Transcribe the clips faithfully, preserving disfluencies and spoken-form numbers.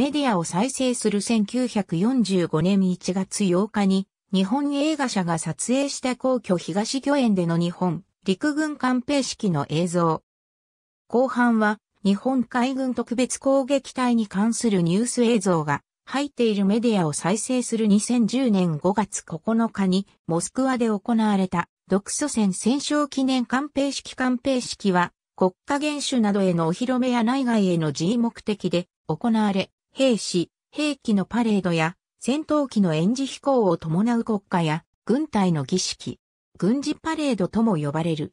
メディアを再生するせんきゅうひゃくよんじゅうごねんいちがつようかに日本映画社が撮影した皇居東御苑での日本陸軍艦兵式の映像。後半は日本海軍特別攻撃隊に関するニュース映像が入っているメディアを再生するにせんじゅうねんごがつここのかにモスクワで行われた独ソ戦戦勝記念艦兵式艦兵式は国家元首などへのお披露目や内外への示意目的で行われ、兵士、兵器のパレードや戦闘機の演示飛行を伴う国家や軍隊の儀式、軍事パレードとも呼ばれる。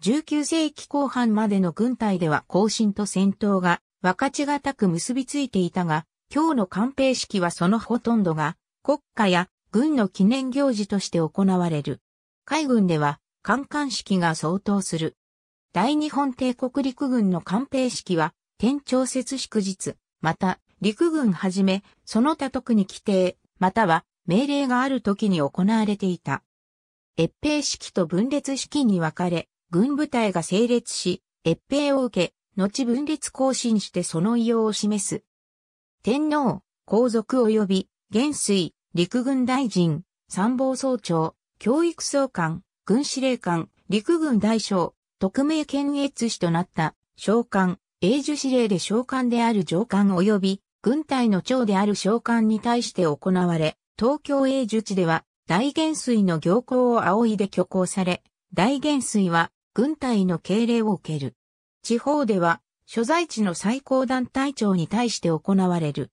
じゅうきゅうせいきこうはんまでの軍隊では行進と戦闘が分かちがたく結びついていたが、今日の艦兵式はそのほとんどが国家や軍の記念行事として行われる。海軍では観艦式が相当する。大日本帝国陸軍の艦兵式は天朝節祝日、また陸軍はじめその他特に規定、または命令がある時に行われていた。閲兵式と分裂式に分かれ、軍部隊が整列し、閲兵を受け、後分裂行進してその威容を示す。天皇、皇族及び元帥、陸軍大臣、参謀総長、教育総監、軍司令官、陸軍大将、特命検閲使となった将官、永寿司令で将官である上官及び軍隊の長である将官に対して行われ、東京永寿地では大元帥の行幸を仰いで挙行され、大元帥は軍隊の敬礼を受ける。地方では所在地の最高団体長に対して行われる。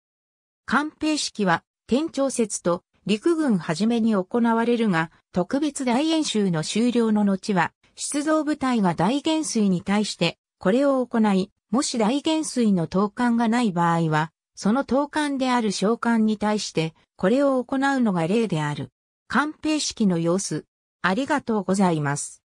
艦兵式は天朝節と陸軍はじめに行われるが、特別大演習の終了の後は、出動部隊が大元帥に対してこれを行い、もし大元帥の統監がない場合は、その統監である将官に対してこれを行うのが例である。艦兵式の様子。ありがとうございます。